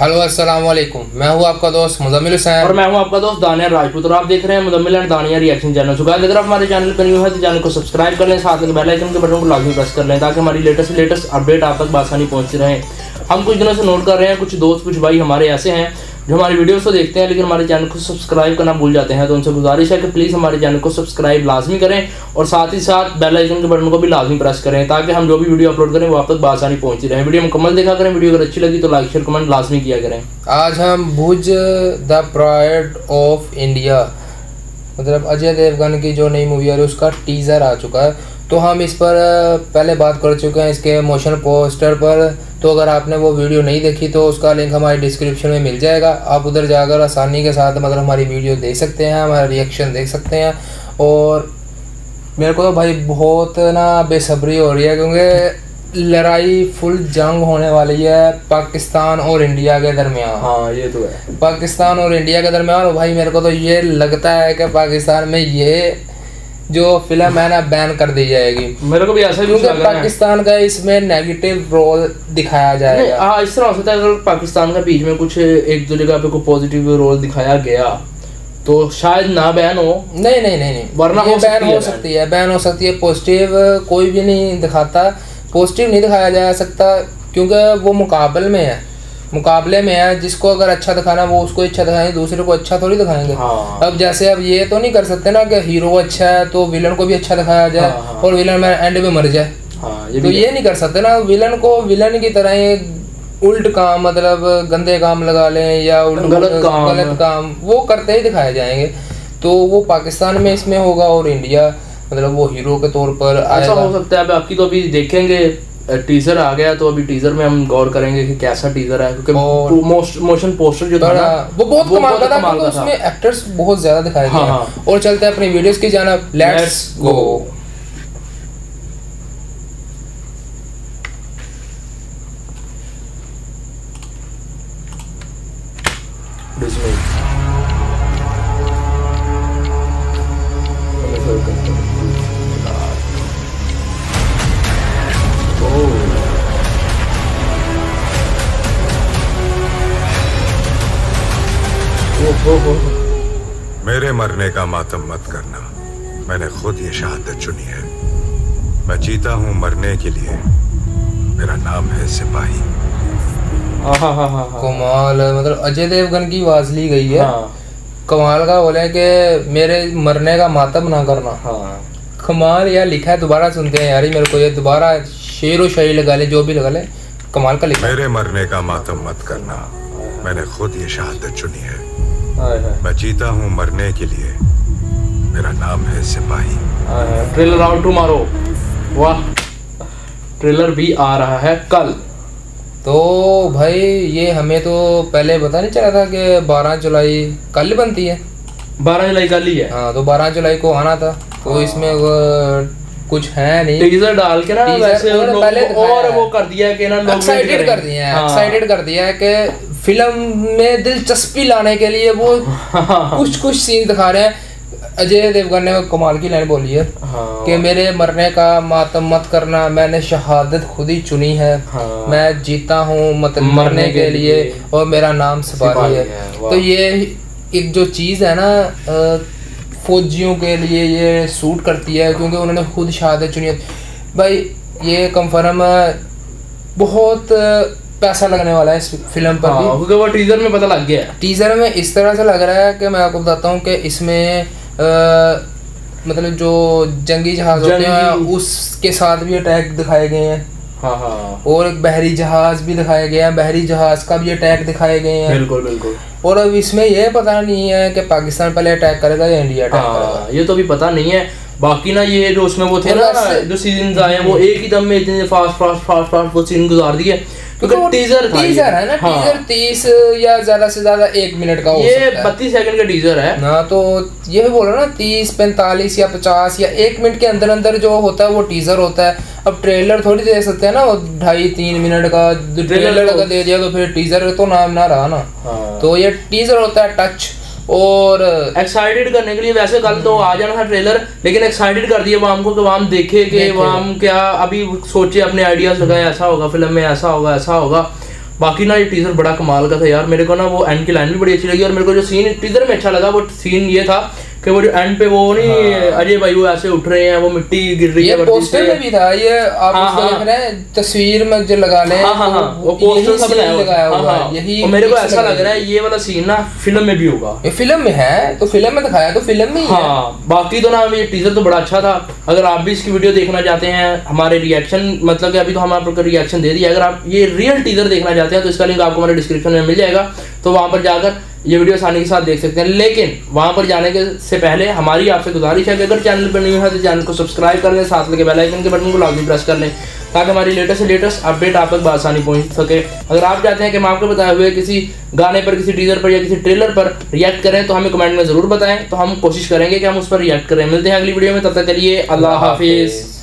Hello अस्सलाम वालेकुम, मैं हूं आपका दोस्त मुजम्मिल हुसैन और मैं हूं आपका दोस्त दानियाल राजपूत और आप देख रहे हैं Muzammil and Daniyal reaction channel. So guys, अगर आप हमारे चैनल पर न्यू है तो चैनल को सब्सक्राइब कर लें, साथ में बेल आइकन के बटन को लाजमी प्रेस कर लें ताकि हमारी लेटेस्ट अपडेट आप तक आसानी पहुंचती रहे। हम कुछ दिनों से नोट कर रहे हैं कुछ दोस्त कुछ भाई हमारे ऐसे हैं जो हमारी वीडियोस को देखते हैं लेकिन हमारे चैनल को सब्सक्राइब करना भूल जाते हैं, तो उनसे गुजारिश है कि प्लीज़ हमारे चैनल को सब्सक्राइब लाजमी करें और साथ ही साथ बेल आइकन के बटन को भी लाजमी प्रेस करें ताकि हम जो भी वीडियो अपलोड करें वो आप तक आसानी पहुंचती रहे। वीडियो मुकम्मल देखा करें, वीडियो अगर अच्छी लगी तो लाइक शेयर कमेंट लाजमी किया करें। आज हम Bhuj the pride of India मतलब अजय देवगन की जो नई मूवी आ रही है उसका टीज़र आ चुका है, तो हम इस पर पहले बात कर चुके हैं इसके मोशन पोस्टर पर। तो अगर आपने वो वीडियो नहीं देखी तो उसका लिंक हमारे डिस्क्रिप्शन में मिल जाएगा, आप उधर जाकर आसानी के साथ मतलब हमारी वीडियो देख सकते हैं, हमारा रिएक्शन देख सकते हैं। और मेरे को तो भाई बहुत ना बेसब्री हो रही है क्योंकि लड़ाई फुल जंग होने वाली है पाकिस्तान और इंडिया के दरमियान। हाँ ये तो है, पाकिस्तान और इंडिया के दरमियान। भाई मेरे को तो ये लगता है कि पाकिस्तान में ये जो फिल्म है ना बैन कर दी जाएगी, मेरे को भी ऐसा ही क्योंकि पाकिस्तान का इसमें नेगेटिव रोल दिखाया जाएगा। हाँ इस तरह हो सकता है, अगर पाकिस्तान का बीच में कुछ एक दो जगह पे कोई पॉजिटिव रोल दिखाया गया तो शायद ना बैन हो। नहीं, वरना बैन हो सकती है, बैन हो सकती है। पॉजिटिव कोई भी नहीं दिखाता, पॉजिटिव नहीं दिखाया जा सकता क्योंकि वो मुकाबले में है। जिसको अगर अच्छा दिखाना वो उसको अच्छा दिखाएंगे, दूसरे को अच्छा थोड़ी दिखाएंगे। हाँ। अब जैसे अब ये तो नहीं कर सकते ना कि हीरो अच्छा है तो विलन को भी अच्छा दिखाया जाए। हाँ। और विलन में एंड में मर जाए। हाँ, ये तो ये नहीं कर सकते ना, विलन को विलन की तरह ही उल्ट काम मतलब गंदे काम लगा लें या गलत काम वो करते ही दिखाए जाएंगे। तो वो पाकिस्तान में इसमें होगा और इंडिया मतलब वो हीरो के तौर पर ऐसा हो सकता है। आपकी तो अभी देखेंगे टीजर आ गया तो अभी टीजर में हम गौर करेंगे कि कैसा टीजर है क्योंकि मोशन पोस्टर जो था ना वो बहुत कमाल का था, उसमें एक्टर्स बहुत ज्यादा दिखाए गए हैं। और चलते हैं अपनी वीडियोस की जानिब, लेट्स गो। मेरे मरने का मातम मत करना, मैंने खुद ये शहादत चुनी है। मैं जीता हूँ मरने के लिए, मेरा नाम है सिपाही। कमाल मतलब अजय देवगन की आवाज ली गई है। हाँ। कमाल का बोले कि मेरे मरने का मातम ना करना। हाँ। कमाल यार लिखा है, दोबारा सुनते हैं यार, मेरे को ये दोबारा शेर व शायरी लगा ले जो भी लगा ले, कमाल का लिखा। मेरे मरने का मातम मत करना, मैंने खुद ये शहादत चुनी है। मैं जीता हूँ मरने के लिए, मेरा नाम है सिपाही। Trailer out tomorrow. वाह, ट्रेलर भी आ रहा है कल। तो भाई ये हमें तो पहले पता नहीं चला था कि 12 जुलाई कल बनती है। 12 जुलाई कल ही है। हाँ तो 12 जुलाई को आना था तो इसमें कुछ है नहीं, टीजर डाल के ना वैसे और वो कर दिया कि ना एक्साइटेड कर दिया है कि फिल्म में दिलचस्पी लाने के लिए वो कुछ सीन दिखा रहे हैं। अजय देवगन ने कमाल की लाइन बोली है। हाँ। कि मेरे मरने का मातम मत करना, मैंने शहादत खुद ही चुनी है। हाँ। मैं जीता हूँ मतलब मरने के लिए और मेरा नाम सिपाही है। तो ये एक जो चीज़ है ना फौजियों के लिए ये सूट करती है क्योंकि उन्होंने खुद शहादत चुनी है। भाई ये कंफर्म बहुत पैसा लगने वाला है इस फिल्म पर। हाँ, भी क्योंकि वो टीजर में पता लग गया है। टीजर में इस तरह से लग रहा है कि मैं आपको बताता हूँ कि इसमें मतलब जो जंगी जहाज होते हैं उसके साथ भी अटैक दिखाए गए हैं। हाँ हाँ। और एक बहरी जहाज भी दिखाए गए हैं, बहरी जहाज का भी अटैक दिखाए गए हैं। बिल्कुल बिल्कुल। और अब इसमें यह पता नहीं है कि पाकिस्तान पहले अटैक करेगा या इंडिया अटैक करेगा, ये तो अभी पता नहीं है। बाकी ना ये जो उसमें वो थे ना जो सीजन आए हैं वो एक ही दम में इतने फास्ट वो सीन गुजार दिए क्योंकि टीजर है ना। हाँ। टीजर 30 या ज्यादा से ज्यादा 1 मिनट का हो सकता है, ये 32 सेकंड का टीजर है ना। तो ये भी बोलो ना 30, 45 या 50 या 1 मिनट के अंदर अंदर जो होता है वो टीजर होता है। अब ट्रेलर थोड़ी दे सकते हैं ना, वो 2.5-3 मिनट का ट्रेलर का दे दिया तो फिर टीजर तो नाम ना रहा ना। हाँ। तो ये टीजर होता है टच और एक्साइटेड करने के लिए। वैसे कल तो आ जाना था ट्रेलर लेकिन एक्साइटेड कर दिया वाम को कि वाम देखे कि वाम क्या अभी सोचे अपने आइडियाज लगाए ऐसा होगा फिल्म में, ऐसा होगा बाकी ना ये टीजर बड़ा कमाल का था यार। मेरे को ना वो एंड की लाइन भी बड़ी अच्छी लगी और मेरे को जो सीन टीजर में अच्छा लगा वो सीन ये था कि वो जो एंड पे वो नहीं अजय भाई वो ऐसे उठ रहे हैं, वो मिट्टी गिर रही है। ये पोस्टर में भी था ये, आप उसको देख रहे हैं तस्वीर में जो लगा ले वो पोस्टर सब लगाया हुआ है यही। और मेरे को ऐसा लग रहा है ये वाला सीन ना फिल्म में भी होगा, ये फिल्म में है तो फिल्म में दिखाया तो फिल्म में ही है। बाकी तो ना ये टीजर तो बड़ा अच्छा था। अगर आप भी इसकी वीडियो देखना चाहते हैं हमारे रिएक्शन, मतलब कि अभी तो हम आपको रिएक्शन दे दिया, अगर आप ये रियल टीजर देखना चाहते हैं तो इसका लिंक आपको हमारे डिस्क्रिप्शन में मिल जाएगा, तो वहां पर जाकर ये वीडियो आसानी के साथ देख सकते हैं। लेकिन वहां पर जाने के से पहले हमारी आपसे गुजारिश है कि अगर चैनल पर नहीं है तो चैनल को सब्सक्राइब कर लें, साथ लगे बेल आइकन के बटन को लाजमी प्रेस कर लें ताकि हमारी लेटेस्ट से लेटेस्ट अपडेट आप तक आसानी पहुंच सके। अगर आप चाहते हैं कि हम आपको बताए हुए किसी गाने पर, किसी टीजर पर या किसी ट्रेलर पर रिएक्ट करें तो हमें कमेंट में जरूर बताएं, तो हम कोशिश करेंगे कि हम उस पर रिएक्ट करें। मिलते हैं अगली वीडियो में, तब तक के लिए अल्लाह हाफिज़।